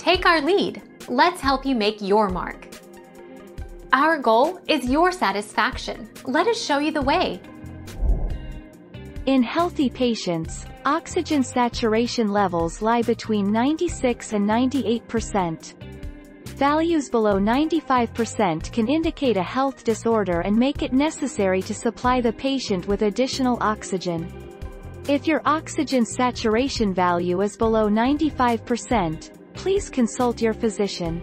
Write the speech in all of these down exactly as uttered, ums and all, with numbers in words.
Take our lead. Let's help you make your mark. Our goal is your satisfaction. Let us show you the way. In healthy patients, oxygen saturation levels lie between ninety-six and ninety-eight percent. Values below ninety-five percent can indicate a health disorder and make it necessary to supply the patient with additional oxygen. If your oxygen saturation value is below ninety-five percent, please consult your physician.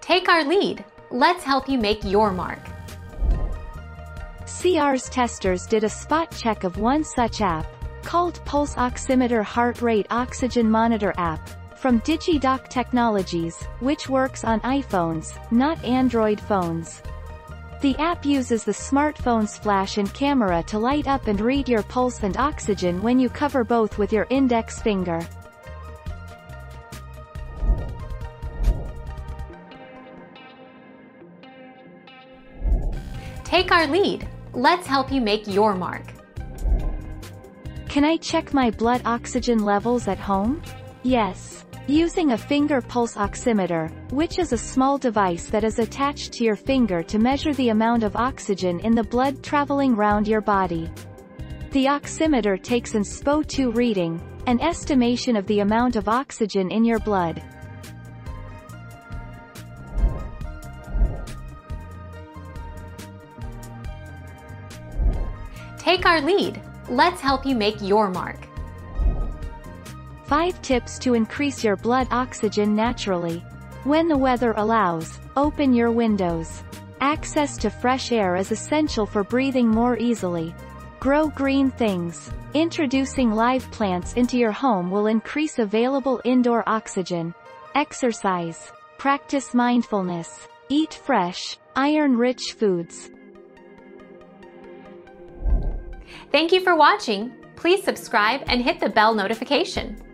Take our lead. Let's help you make your mark. C R's testers did a spot check of one such app, called Pulse Oximeter Heart Rate Oxygen Monitor app, from DigiDoc Technologies, which works on iPhones, not Android phones. The app uses the smartphone's flash and camera to light up and read your pulse and oxygen when you cover both with your index finger. Take our lead. Let's help you make your mark. Can I check my blood oxygen levels at home? Yes. Using a finger pulse oximeter, which is a small device that is attached to your finger to measure the amount of oxygen in the blood traveling round your body. The oximeter takes an S P O two reading, an estimation of the amount of oxygen in your blood. Take our lead. Let's help you make your mark. Five tips to increase your blood oxygen naturally. When the weather allows, open your windows. Access to fresh air is essential for breathing more easily. Grow green things. Introducing live plants into your home will increase available indoor oxygen. Exercise. Practice mindfulness. Eat fresh, iron-rich foods. Thank you for watching. Please subscribe and hit the bell notification.